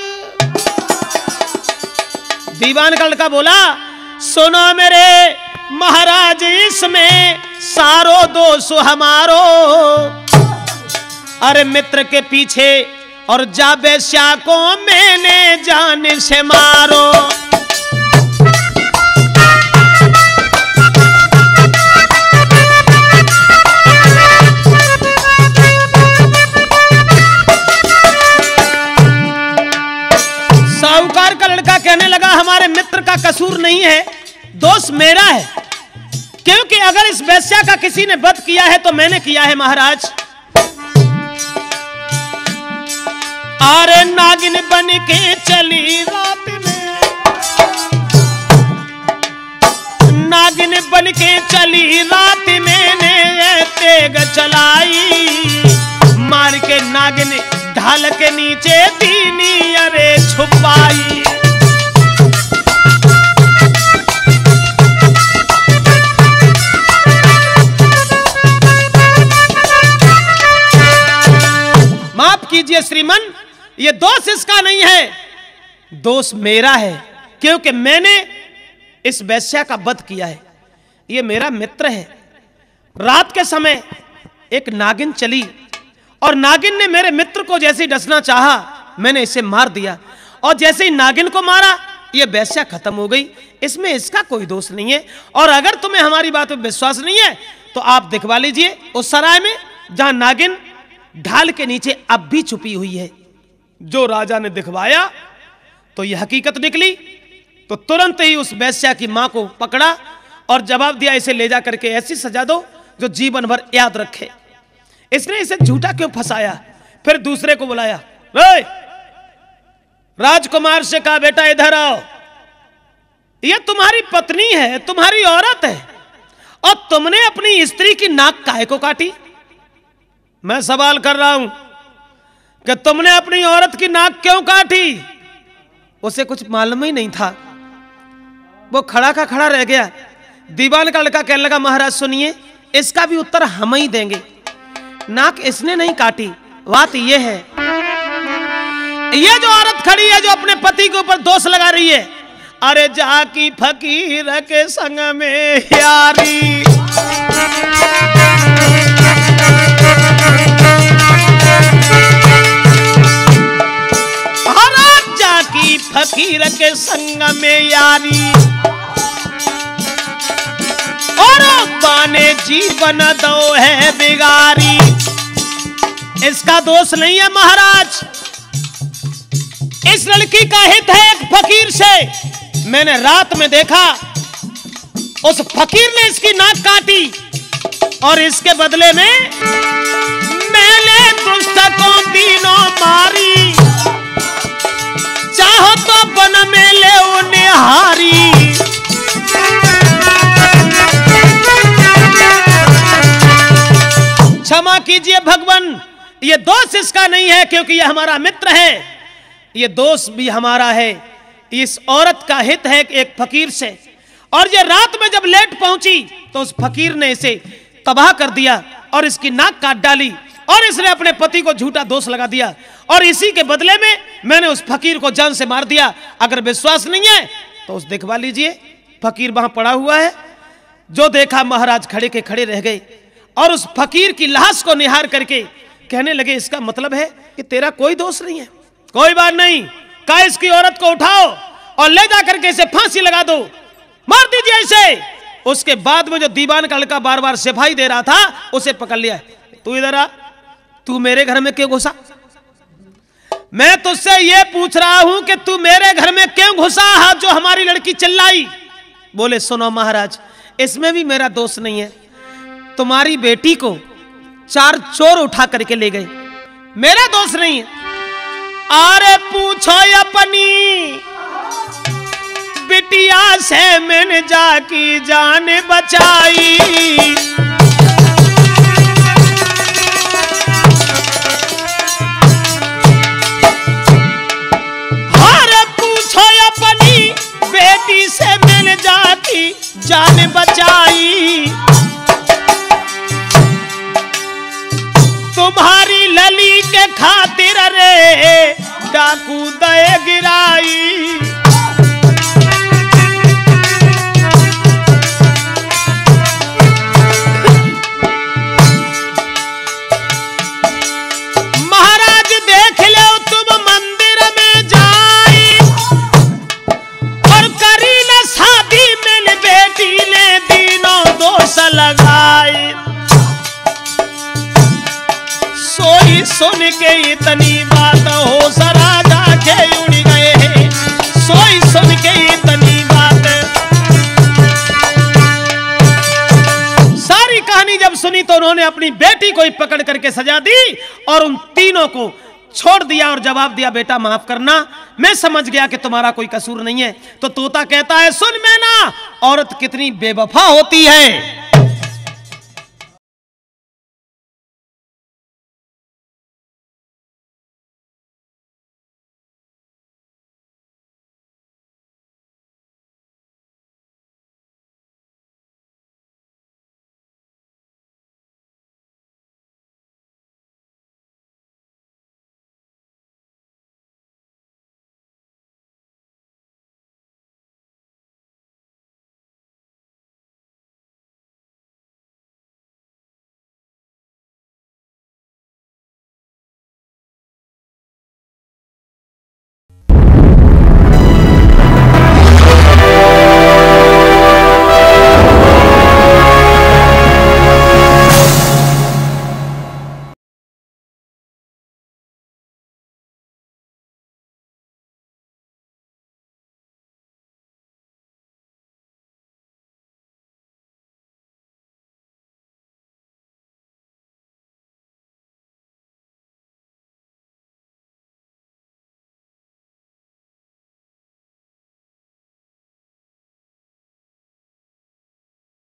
दीवान का लड़का बोला, सुनो मेरे महाराज इसमें सारो दोष हमारो। अरे मित्र के पीछे और जा वैश्या को मैंने जान से मारो। साहूकार का लड़का कहने लगा, हमारे मित्र का कसूर नहीं है, दोष मेरा है, क्योंकि अगर इस वैश्या का किसी ने वध किया है तो मैंने किया है महाराज। अरे नागिन बन के चली रात में, नागिन बन के चली रात मैंने तेग चलाई, मार के नागिन ढाल के नीचे दीनी अरे छुपाई। कीजिए श्रीमन, ये दोष इसका नहीं है, दोष मेरा है, क्योंकि मैंने इस वैश्या का वध किया है। ये मेरा मित्र है। रात के समय एक नागिन चली और नागिन ने मेरे मित्र को जैसे ही डसना चाहा, मैंने इसे मार दिया, और जैसे ही नागिन को मारा ये वैश्या खत्म हो गई। इसमें इसका कोई दोष नहीं है। और अगर तुम्हें हमारी बात पर विश्वास नहीं है तो आप दिखवा लीजिए उस सराय में जहां नागिन ढाल के नीचे अब भी छुपी हुई है। जो राजा ने दिखवाया तो यह हकीकत निकली, तो तुरंत ही उस वैश्या की मां को पकड़ा और जवाब दिया, इसे ले जा करके ऐसी सजा दो जो जीवन भर याद रखे। इसने इसे झूठा क्यों फंसाया। फिर दूसरे को बुलाया, राजकुमार से कहा बेटा इधर आओ, यह तुम्हारी पत्नी है, तुम्हारी औरत है, और तुमने अपनी स्त्री की नाक काहे को काटी। मैं सवाल कर रहा हूं कि तुमने अपनी औरत की नाक क्यों काटी। उसे कुछ मालूम ही नहीं था, वो खड़ा का खड़ा रह गया। दीवान का लड़का कहने लगा, महाराज सुनिए, इसका भी उत्तर हम ही देंगे। नाक इसने नहीं काटी, बात यह है, ये जो औरत खड़ी है जो अपने पति के ऊपर दोष लगा रही है, अरे जाकी फकीर के संग में यारी। फकीर के संग में यारी और पाने जीवन दो है बिगारी। इसका दोष नहीं है महाराज, इस लड़की का हित है एक फकीर से। मैंने रात में देखा उस फकीर ने इसकी नाक काटी और इसके बदले में मैले दुष्टों तीनों मारी। चाहो तो बन में ले निहारी, क्षमा कीजिए भगवान, ये दोष इसका नहीं है क्योंकि ये हमारा मित्र है। ये दोष भी हमारा है, इस औरत का हित है एक फकीर से, और ये रात में जब लेट पहुंची तो उस फकीर ने इसे तबाह कर दिया और इसकी नाक काट डाली, और इसने अपने पति को झूठा दोष लगा दिया, और इसी के बदले में मैंने उस फकीर को जान से मार दिया। अगर विश्वास नहीं है तो उस दिखवा लीजिए, फकीर वहां पड़ा हुआ है। जो देखा महाराज खड़े के खड़े रह गए और उस फकीर की लाश को निहार करके कहने लगे, इसका मतलब है कि तेरा कोई दोष नहीं है। कोई बात नहीं, कहा इसकी औरत को उठाओ और ले जा करके इसे फांसी लगा दो, मार दीजिए इसे। उसके बाद में जो दीवान का लड़का बार बार सिफाई दे रहा था उसे पकड़ लिया, तू इधर आ, तू मेरे घर में क्यों घुसा। मैं तुझसे यह पूछ रहा हूं कि तू मेरे घर में क्यों घुसा। हाथ जो हमारी लड़की चिल्लाई। बोले, सुनो महाराज, इसमें भी मेरा दोष नहीं है। तुम्हारी बेटी को चार चोर उठा करके ले गए, मेरा दोष नहीं है। अरे पूछो अपनी बिटिया से, मैंने जाकी जान बचाई। बेटी से मैंने जाती जान बचाई, तुम्हारी लली के खातिर रे डाकू दे गिराई। महाराज देख लो तुम मंदिर में जाई और करी न शादी, मैंने बेटी ने तीनों दोष लगाए। सोई सुन के इतनी बात हो सरा जाके उड़ गए, सोई सुन के इतनी बात। सारी कहानी जब सुनी तो उन्होंने अपनी बेटी को ही पकड़ करके सजा दी और उन तीनों को छोड़ दिया और जवाब दिया, बेटा माफ करना, मैं समझ गया कि तुम्हारा कोई कसूर नहीं है। तो तोता कहता है, सुन मैना, औरत कितनी बेवफा होती है,